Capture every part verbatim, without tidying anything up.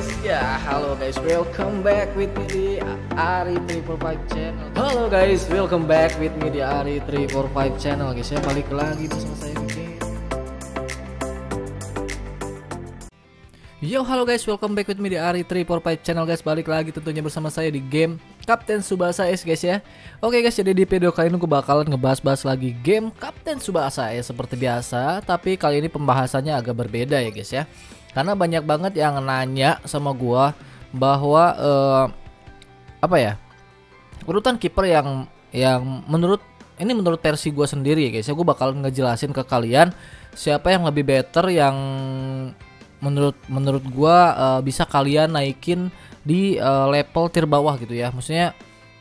guys, ya halo guys, welcome back with me di Arie three four five channel. Halo guys, welcome back with me di Arie three four five channel guys, ya balik lagi bersama saya Vicky. Yo halo guys, welcome back with me di Arie three four five channel guys, balik lagi tentunya bersama saya di game Captain Tsubasa S guys ya. Oke guys, jadi di video kali ini gue bakalan ngebahas-bahas lagi game Captain Tsubasa S seperti biasa. Tapi kali ini pembahasannya agak berbeda ya guys ya, karena banyak banget yang nanya sama gue bahwa uh, apa ya, urutan kiper yang yang menurut ini menurut versi gue sendiri ya guys ya. Gue bakalan ngejelasin ke kalian siapa yang lebih better, yang menurut menurut gue uh, bisa kalian naikin di uh, level tier bawah gitu ya, maksudnya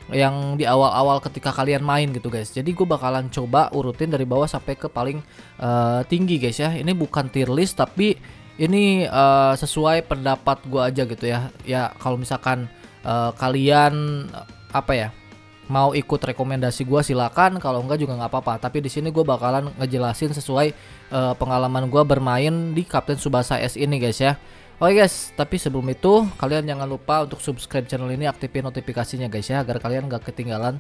yang di awal-awal ketika kalian main gitu guys. Jadi gue bakalan coba urutin dari bawah sampai ke paling uh, tinggi guys ya. Ini bukan tier list tapi ini uh, sesuai pendapat gue aja gitu ya. Ya kalau misalkan uh, kalian uh, apa ya mau ikut rekomendasi gue silakan, kalau enggak juga nggak apa-apa. Tapi di sini gue bakalan ngejelasin sesuai uh, pengalaman gue bermain di Captain Tsubasa S ini guys ya. Oke guys, tapi sebelum itu kalian jangan lupa untuk subscribe channel ini, aktifin notifikasinya guys ya, agar kalian gak ketinggalan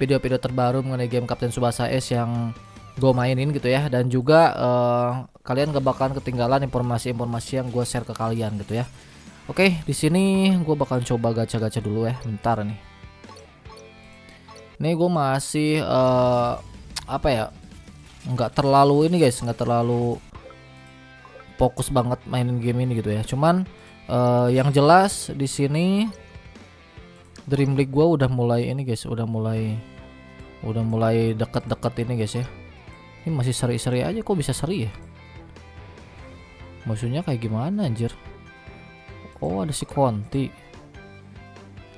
video-video uh, terbaru mengenai game Captain Tsubasa S yang gue mainin gitu ya. Dan juga uh, kalian gak bakalan ketinggalan informasi-informasi yang gue share ke kalian gitu ya. Oke, di sini gue bakalan coba gacha-gacha dulu ya, bentar nih. Ini gue masih uh, apa ya, nggak terlalu ini guys, nggak terlalu fokus banget mainin game ini gitu ya. Cuman uh, yang jelas di sini Dream League gue udah mulai ini guys, udah mulai udah mulai deket-deket ini guys ya. Ini masih seri-seri aja, kok bisa seri ya? Maksudnya kayak gimana anjir? Oh ada si Konti.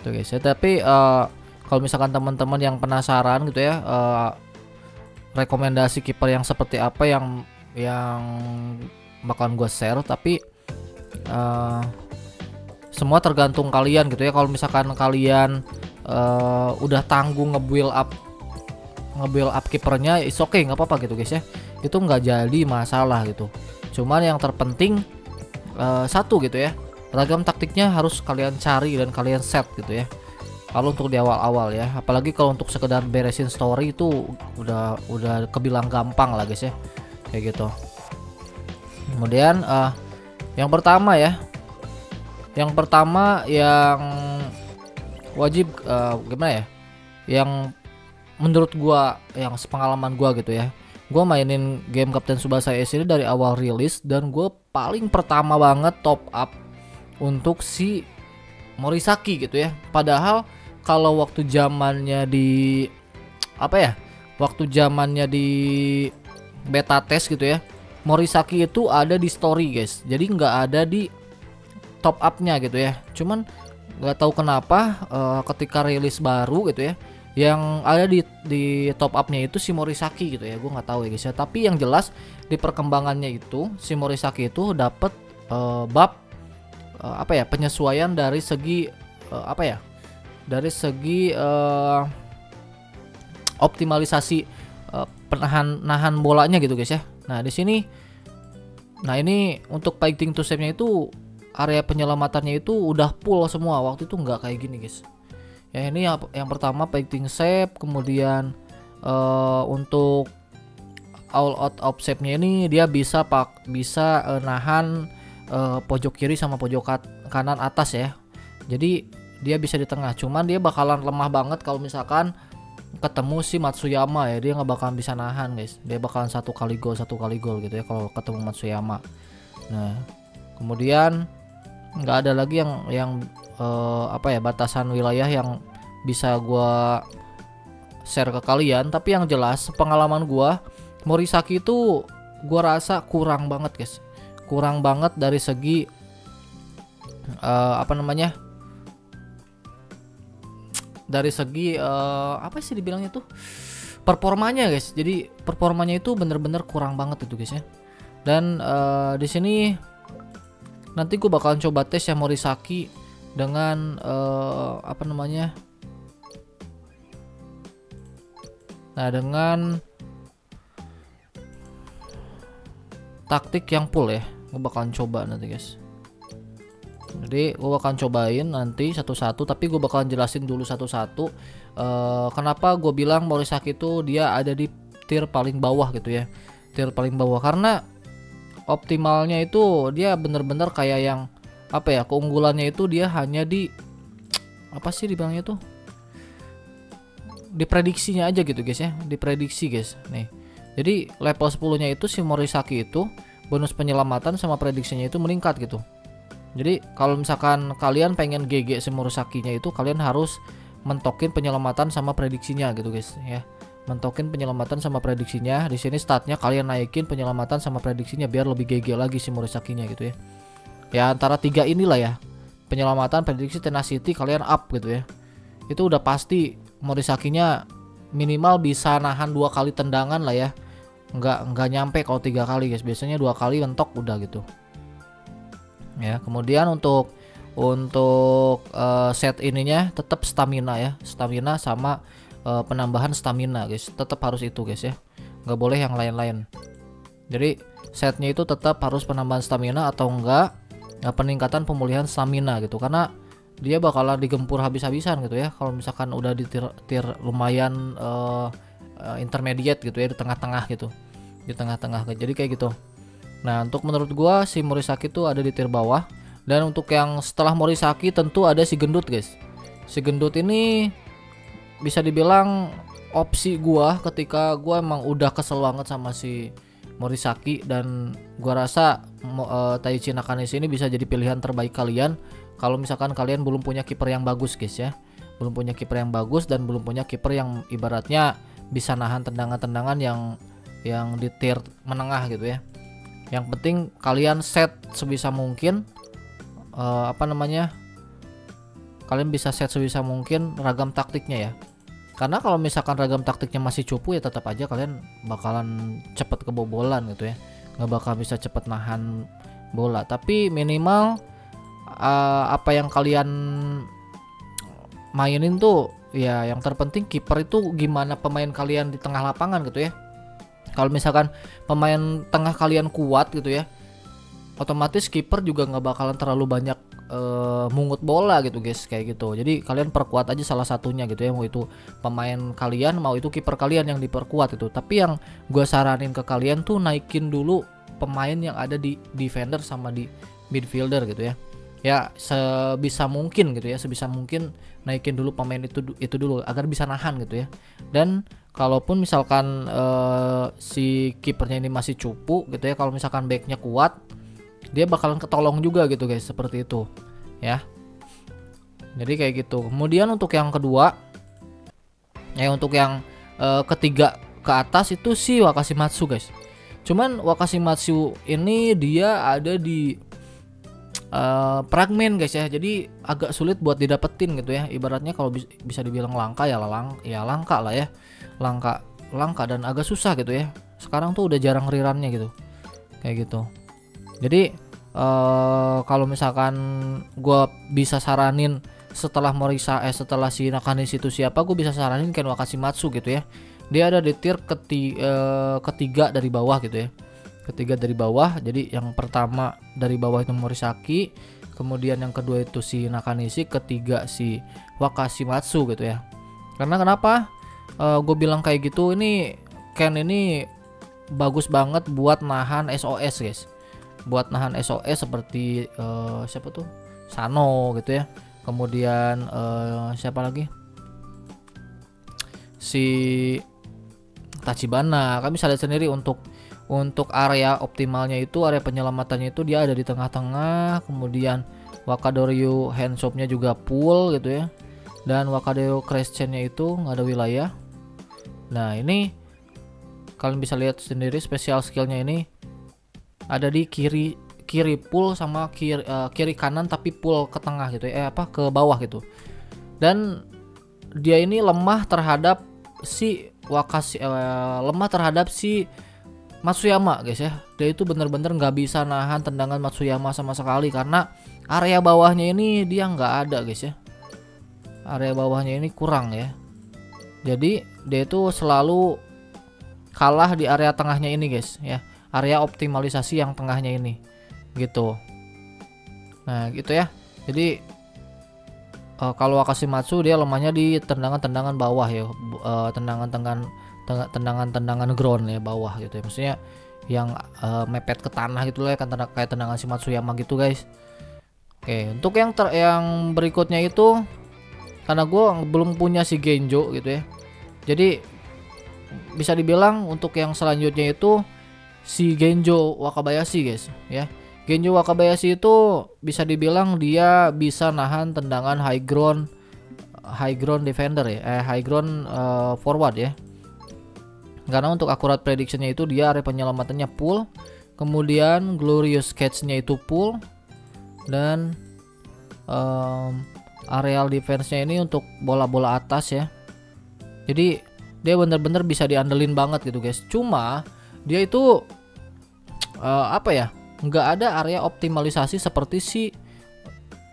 Tuh guys ya. Tapi uh, kalau misalkan teman-teman yang penasaran gitu ya, uh, rekomendasi kiper yang seperti apa yang yang bakalan gue share, tapi uh, semua tergantung kalian gitu ya. Kalau misalkan kalian uh, udah tanggung nge-build up nge-build up kipernya, it's okay, nggak apa-apa gitu guys ya, itu nggak jadi masalah gitu. Cuman yang terpenting uh, satu gitu ya, ragam taktiknya harus kalian cari dan kalian set gitu ya. Kalau untuk di awal-awal ya, apalagi kalau untuk sekedar beresin story itu udah udah kebilang gampang lah guys ya, kayak gitu. Kemudian uh, yang pertama ya, yang pertama yang wajib uh, gimana ya, yang menurut gua, yang sepengalaman gua gitu ya, gua mainin game Captain Tsubasa S ini dari awal rilis dan gua paling pertama banget top up untuk si Morisaki gitu ya. Padahal kalau waktu zamannya di apa ya, waktu zamannya di beta test gitu ya, Morisaki itu ada di story guys, jadi nggak ada di top upnya gitu ya. Cuman nggak tahu kenapa uh, ketika rilis baru gitu ya, yang ada di di top upnya itu si Morisaki gitu ya. Gue nggak tahu ya guys ya. Tapi yang jelas di perkembangannya itu si Morisaki itu dapat uh, bab uh, apa ya, penyesuaian dari segi uh, apa ya, dari segi uh, optimalisasi uh, penahan nahan bolanya gitu guys ya. Nah di sini, nah ini untuk fighting to save-nya itu area penyelamatannya itu udah full semua, waktu itu nggak kayak gini guys. Ya ini yang, yang pertama fighting save, kemudian uh, untuk all out of save-nya ini dia bisa pak bisa uh, nahan uh, pojok kiri sama pojok kat, kanan atas ya. Jadi dia bisa di tengah, cuman dia bakalan lemah banget kalau misalkan ketemu si Matsuyama ya, dia nggak bakalan bisa nahan guys. Dia bakalan satu kali gol satu kali gol gitu ya kalau ketemu Matsuyama. Nah kemudian nggak ada lagi yang yang uh, apa ya, batasan wilayah yang bisa gua share ke kalian. Tapi yang jelas pengalaman gua Morisaki itu gua rasa kurang banget guys, kurang banget dari segi uh, apa namanya, dari segi uh, apa sih dibilangnya tuh, performanya guys. Jadi performanya itu bener-bener kurang banget itu guys ya. Dan uh, di sini nanti gue bakalan coba tes ya Morisaki dengan uh, apa namanya, nah dengan taktik yang full ya. Gue bakalan coba nanti guys. Jadi gue akan cobain nanti satu-satu, tapi gue bakalan jelasin dulu satu-satu uh, kenapa gue bilang Morisaki itu dia ada di tier paling bawah gitu ya. Tier paling bawah karena optimalnya itu dia bener-bener kayak yang apa ya, keunggulannya itu dia hanya di apa sih dibilangnya tuh, diprediksinya aja gitu guys ya, diprediksi guys nih. Jadi level sepuluh nya itu si Morisaki itu bonus penyelamatan sama prediksinya itu meningkat gitu. Jadi kalau misalkan kalian pengen G G si Morisaki-nya itu, kalian harus mentokin penyelamatan sama prediksinya gitu guys ya. Mentokin penyelamatan sama prediksinya. Di sini statnya kalian naikin penyelamatan sama prediksinya biar lebih G G lagi si Morisaki-nya gitu ya. Ya antara tiga inilah ya. Penyelamatan, prediksi, tenacity kalian up gitu ya. Itu udah pasti Morisaki-nya minimal bisa nahan dua kali tendangan lah ya. Enggak enggak nyampe kalau tiga kali guys. Biasanya dua kali mentok udah gitu. Ya, kemudian untuk untuk uh, set ininya tetap stamina ya. Stamina sama uh, penambahan stamina guys. Tetap harus itu guys ya. Enggak boleh yang lain-lain. Jadi setnya itu tetap harus penambahan stamina atau enggak ya, peningkatan pemulihan stamina gitu. Karena dia bakalan digempur habis-habisan gitu ya. Kalau misalkan udah di tier, tier lumayan uh, intermediate gitu ya, di tengah-tengah gitu, di tengah-tengah. Jadi kayak gitu. Nah untuk menurut gua si Morisaki tuh ada di tier bawah. Dan untuk yang setelah Morisaki tentu ada si gendut guys. Si gendut ini bisa dibilang opsi gua ketika gua emang udah kesel banget sama si Morisaki. Dan gua rasa uh, Taichi Nakanishi ini bisa jadi pilihan terbaik kalian kalau misalkan kalian belum punya kiper yang bagus guys ya. Belum punya kiper yang bagus dan belum punya kiper yang ibaratnya bisa nahan tendangan-tendangan yang yang di tier menengah gitu ya. Yang penting kalian set sebisa mungkin uh, apa namanya? Kalian bisa set sebisa mungkin ragam taktiknya ya. Karena kalau misalkan ragam taktiknya masih cupu ya tetap aja kalian bakalan cepet kebobolan gitu ya. Nggak bakal bisa cepet nahan bola. Tapi minimal Uh, apa yang kalian mainin tuh ya, yang terpenting kiper itu gimana pemain kalian di tengah lapangan gitu ya. Kalau misalkan pemain tengah kalian kuat gitu ya, otomatis kiper juga nggak bakalan terlalu banyak uh, mungut bola gitu guys, kayak gitu. Jadi kalian perkuat aja salah satunya gitu ya, mau itu pemain kalian mau itu kiper kalian yang diperkuat itu. Tapi yang gue saranin ke kalian tuh naikin dulu pemain yang ada di defender sama di midfielder gitu ya. Ya sebisa mungkin gitu ya, sebisa mungkin naikin dulu pemain itu itu dulu agar bisa nahan gitu ya. Dan kalaupun misalkan uh, si kipernya ini masih cupu gitu ya, kalau misalkan backnya kuat dia bakalan ketolong juga gitu guys, seperti itu ya. Jadi kayak gitu. Kemudian untuk yang kedua ya, untuk yang uh, ketiga ke atas itu si Wakashimatsu guys. Cuman Wakashimatsu ini dia ada di Uh, fragmen guys ya, jadi agak sulit buat didapetin gitu ya. Ibaratnya kalau bis bisa dibilang langka ya, lang ya langka lah ya, langka langka dan agak susah gitu ya. Sekarang tuh udah jarang rirannya gitu, kayak gitu. Jadi uh, kalau misalkan gue bisa saranin setelah Morisa eh setelah si Nakanishi itu siapa, gue bisa saranin Ken Wakashimatsu gitu ya. Dia ada di tier keti uh, ketiga dari bawah gitu ya. Ketiga dari bawah. Jadi yang pertama dari bawah itu Morisaki, kemudian yang kedua itu si Nakanishi, ketiga si Wakashimatsu gitu ya. Karena kenapa uh, gue bilang kayak gitu, ini Ken ini bagus banget buat nahan S O S guys, buat nahan S O S seperti uh, siapa tuh, Sano gitu ya. Kemudian uh, siapa lagi, si Tachibana. Kami bisa lihat sendiri untuk Untuk area optimalnya itu, area penyelamatannya itu dia ada di tengah-tengah. Kemudian Wakadoryu handshopnya juga full gitu ya. Dan Wakadoryu crash chainnya itu nggak ada wilayah. Nah ini kalian bisa lihat sendiri special skillnya ini ada di kiri kiri full sama kiri, uh, kiri kanan tapi full ke tengah gitu ya, eh apa ke bawah gitu. Dan dia ini lemah terhadap si Wakashi, uh, lemah terhadap si Matsuyama guys ya. Dia itu bener-bener nggak bisa nahan tendangan Matsuyama sama sekali karena area bawahnya ini dia nggak ada guys ya. Area bawahnya ini kurang ya. Jadi dia itu selalu kalah di area tengahnya ini guys ya. Area optimalisasi yang tengahnya ini gitu. Nah gitu ya. Jadi uh, kalau Wakashimatsu dia lemahnya di tendangan-tendangan bawah ya, tendangan-tendangan uh, tendangan-tendangan ground ya, bawah gitu ya. Maksudnya yang uh, mepet ke tanah gitu lah, kan kayak tendangan si Matsuyama gitu guys. Oke, untuk yang ter yang berikutnya itu karena gue belum punya si Genzo gitu ya, jadi bisa dibilang untuk yang selanjutnya itu si Genzo Wakabayashi guys ya. Genzo Wakabayashi itu bisa dibilang dia bisa nahan tendangan high ground high ground defender ya, eh, high ground uh, forward ya. Karena untuk akurat predictionnya itu dia area penyelamatannya full, kemudian glorious catchnya itu full, dan um, areal defense-nya ini untuk bola-bola atas ya. Jadi dia bener-bener bisa diandelin banget gitu guys. Cuma dia itu uh, apa ya, nggak ada area optimalisasi seperti si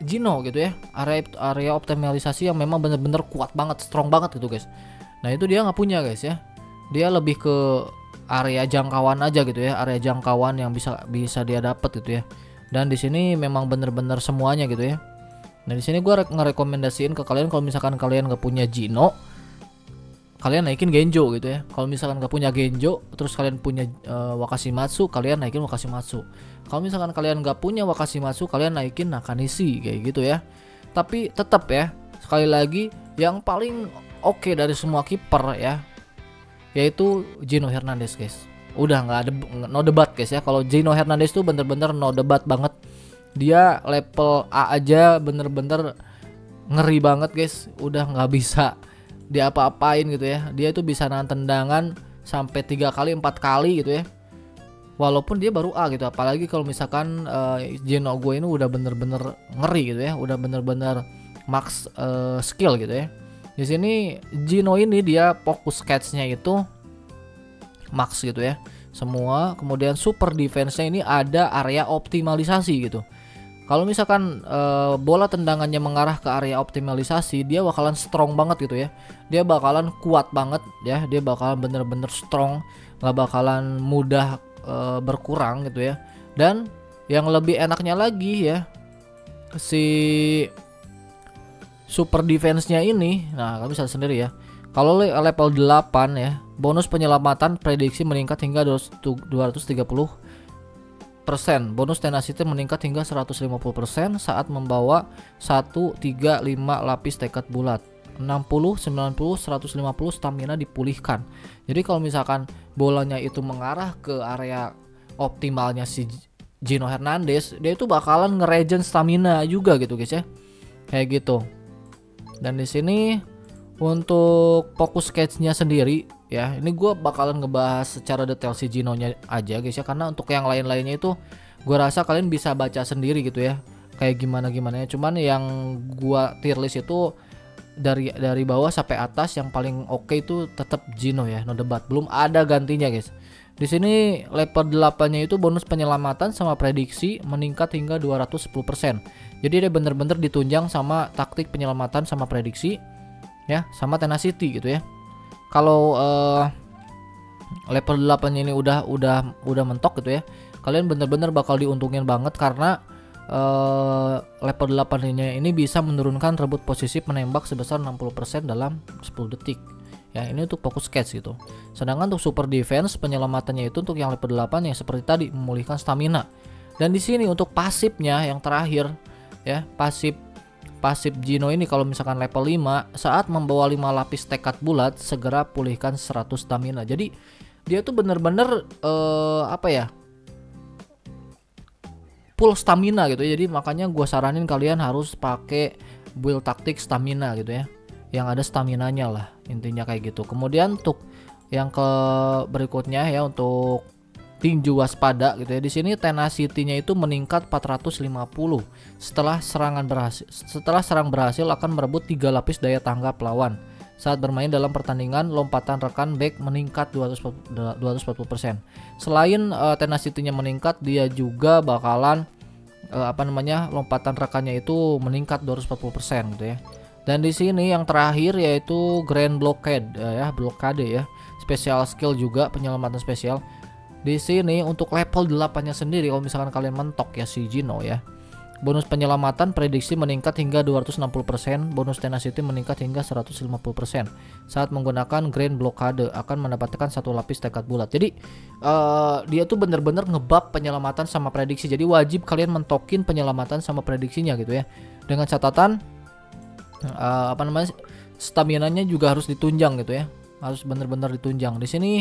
Zino gitu ya. Area area optimalisasi yang memang bener-bener kuat banget, strong banget gitu guys. Nah itu dia nggak punya guys ya. Dia lebih ke area jangkauan aja gitu ya, area jangkauan yang bisa bisa dia dapat gitu ya. Dan di sini memang bener-bener semuanya gitu ya. Nah di sini gue ngerekomendasiin ke kalian kalau misalkan kalian nggak punya Zino, kalian naikin Genzo gitu ya. Kalau misalkan nggak punya Genzo, terus kalian punya uh, Wakashimatsu, kalian naikin Wakashimatsu. Kalau misalkan kalian nggak punya Wakashimatsu, kalian naikin Nakanishi kayak gitu ya. Tapi tetap ya, sekali lagi yang paling oke okay dari semua kiper ya, yaitu Zino Hernandez guys. Udah nggak ada no debat guys ya. Kalau Zino Hernandez tuh bener-bener no debat banget. Dia level A aja bener-bener ngeri banget guys. Udah nggak bisa diapa-apain gitu ya. Dia itu bisa nahan tendangan sampai tiga kali empat kali gitu ya. Walaupun dia baru A gitu. Apalagi kalau misalkan uh, Zino gue ini udah bener-bener ngeri gitu ya. Udah bener-bener max uh, skill gitu ya. Di sini Zino ini dia fokus catch-nya itu max gitu ya. Semua, kemudian super defense-nya ini ada area optimalisasi gitu. Kalau misalkan e, bola tendangannya mengarah ke area optimalisasi, dia bakalan strong banget gitu ya. Dia bakalan kuat banget ya, dia bakalan bener-bener strong, nggak bakalan mudah e, berkurang gitu ya. Dan yang lebih enaknya lagi ya, si super defense-nya ini, nah kalian bisa sendiri ya. Kalau level delapan ya, bonus penyelamatan prediksi meningkat hingga dua ratus tiga puluh persen. Bonus tenacity meningkat hingga seratus lima puluh persen saat membawa satu, tiga, lima lapis tekad bulat. enam puluh, sembilan puluh, seratus lima puluh stamina dipulihkan. Jadi kalau misalkan bolanya itu mengarah ke area optimalnya si Zino Hernandez, dia itu bakalan ngeregen stamina juga gitu guys ya. Kayak gitu. Dan di sini untuk fokus catch-nya sendiri ya, ini gue bakalan ngebahas secara detail si Zino-nya aja guys ya, karena untuk yang lain-lainnya itu gue rasa kalian bisa baca sendiri gitu ya, kayak gimana-gimana. Cuman yang gue tier list itu dari dari bawah sampai atas yang paling oke okay itu tetap Zino ya, no debat. Belum ada gantinya guys. Di sini level delapan-nya itu bonus penyelamatan sama prediksi meningkat hingga dua ratus sepuluh persen. Jadi dia bener-bener ditunjang sama taktik penyelamatan sama prediksi ya, sama tenacity gitu ya. Kalau uh, level delapan-nya ini udah udah udah mentok gitu ya, kalian bener-bener bakal diuntungin banget karena uh, level delapan-nya ini bisa menurunkan rebut posisi penembak sebesar enam puluh persen dalam sepuluh detik. Ya ini untuk fokus catch gitu. Sedangkan untuk super defense penyelamatannya itu untuk yang level delapan yang seperti tadi memulihkan stamina. Dan di sini untuk pasifnya yang terakhir ya, pasif pasif Zino ini kalau misalkan level lima saat membawa lima lapis tekad bulat segera pulihkan seratus stamina. Jadi dia tuh bener-bener eh, apa ya, full stamina gitu. Jadi makanya gua saranin kalian harus pakai build taktik stamina gitu ya, yang ada staminanya lah intinya kayak gitu. Kemudian untuk yang ke berikutnya ya, untuk tinju waspada gitu ya, di sini tenacity-nya itu meningkat empat ratus lima puluh setelah serangan berhasil setelah serang berhasil akan merebut tiga lapis daya tanggap lawan. Saat bermain dalam pertandingan, lompatan rekan back meningkat dua ratus empat puluh persen. Selain uh, tenacity-nya meningkat, dia juga bakalan uh, apa namanya lompatan rekannya itu meningkat dua ratus empat puluh persen gitu ya. Dan di sini yang terakhir yaitu Grand Blockade ya, blokade ya. Special skill juga penyelamatan spesial. Di sini untuk level delapan-nya sendiri kalau misalkan kalian mentok ya si Zino ya. Bonus penyelamatan prediksi meningkat hingga dua ratus enam puluh persen, bonus tenacity meningkat hingga seratus lima puluh persen. Saat menggunakan Grand Blockade akan mendapatkan satu lapis tekad bulat. Jadi uh, dia tuh bener-bener ngebab penyelamatan sama prediksi. Jadi wajib kalian mentokin penyelamatan sama prediksinya gitu ya. Dengan catatan uh, apa namanya, stamina-nya juga harus ditunjang gitu ya. Harus bener-bener ditunjang. Di sini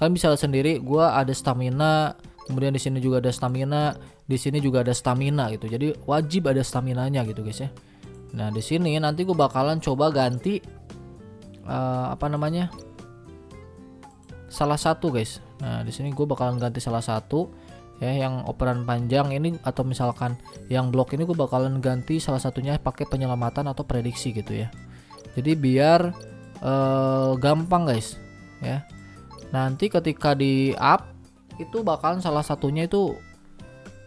kalian bisa lihat sendiri, gua ada stamina. Kemudian di sini juga ada stamina, di sini juga ada stamina gitu. Jadi wajib ada staminanya gitu guys ya. Nah, di sini nanti gue bakalan coba ganti uh, apa namanya? salah satu guys. Nah, di sini gue bakalan ganti salah satu ya, yang operan panjang ini, atau misalkan yang blok ini gue bakalan ganti salah satunya pakai penyelamatan atau prediksi gitu ya. Jadi biar uh, gampang guys ya. Nanti ketika di up itu bakalan salah satunya itu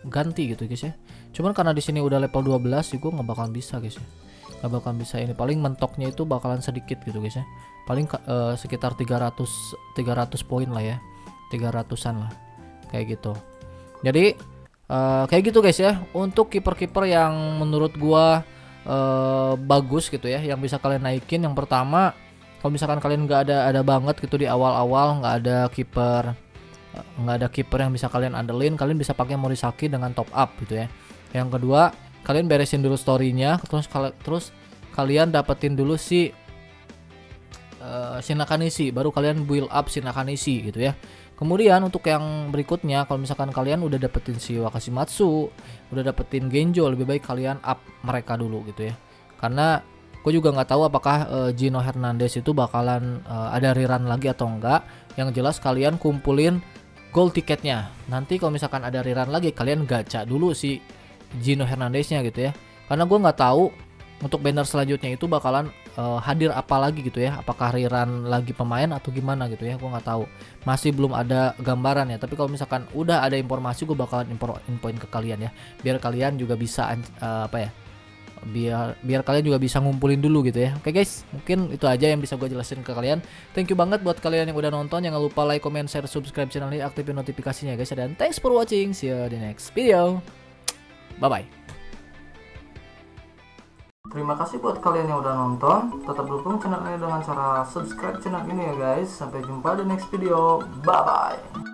ganti gitu guys ya. Cuman karena di sini udah level dua belas sih gue nggak bakalan bisa guys ya. Nggak bakalan bisa ini. Paling mentoknya itu bakalan sedikit gitu guys ya. Paling uh, sekitar tiga ratus poin lah ya. tiga ratusan lah. Kayak gitu. Jadi uh, kayak gitu guys ya. Untuk kiper-kiper yang menurut gua uh, bagus gitu ya, yang bisa kalian naikin. Yang pertama, kalau misalkan kalian nggak ada ada banget gitu di awal-awal, nggak ada kiper nggak ada kiper yang bisa kalian andelin, kalian bisa pakai Morisaki dengan top up gitu ya. Yang kedua, kalian beresin dulu storynya, terus kal terus kalian dapetin dulu si uh, Nakanishi, baru kalian build up Nakanishi gitu ya. Kemudian untuk yang berikutnya, kalau misalkan kalian udah dapetin si Wakashimatsu, udah dapetin Genzo, lebih baik kalian up mereka dulu gitu ya. Karena gue juga nggak tahu apakah uh, Zino Hernandez itu bakalan uh, ada rerun lagi atau enggak. Yang jelas kalian kumpulin gold tiketnya. Nanti kalau misalkan ada rerun lagi, kalian gacha dulu si Zino Hernandeznya gitu ya. Karena gue nggak tahu untuk banner selanjutnya itu bakalan uh, hadir apa lagi gitu ya. Apakah rerun lagi pemain atau gimana gitu ya, gue nggak tahu. Masih belum ada gambaran ya. Tapi kalau misalkan udah ada informasi, gue bakalan info infoin ke kalian ya. Biar kalian juga bisa uh, apa ya? biar biar kalian juga bisa ngumpulin dulu gitu ya. Oke guys, mungkin itu aja yang bisa gue jelasin ke kalian. Thank you banget buat kalian yang udah nonton. Jangan lupa like, comment, share, subscribe channel ini, aktifin notifikasinya guys. Dan thanks for watching, see you di next video. Bye bye. Terima kasih buat kalian yang udah nonton. Tetap dukung channel ini dengan cara subscribe channel ini ya guys. Sampai jumpa di next video. Bye bye.